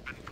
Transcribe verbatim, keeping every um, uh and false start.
has been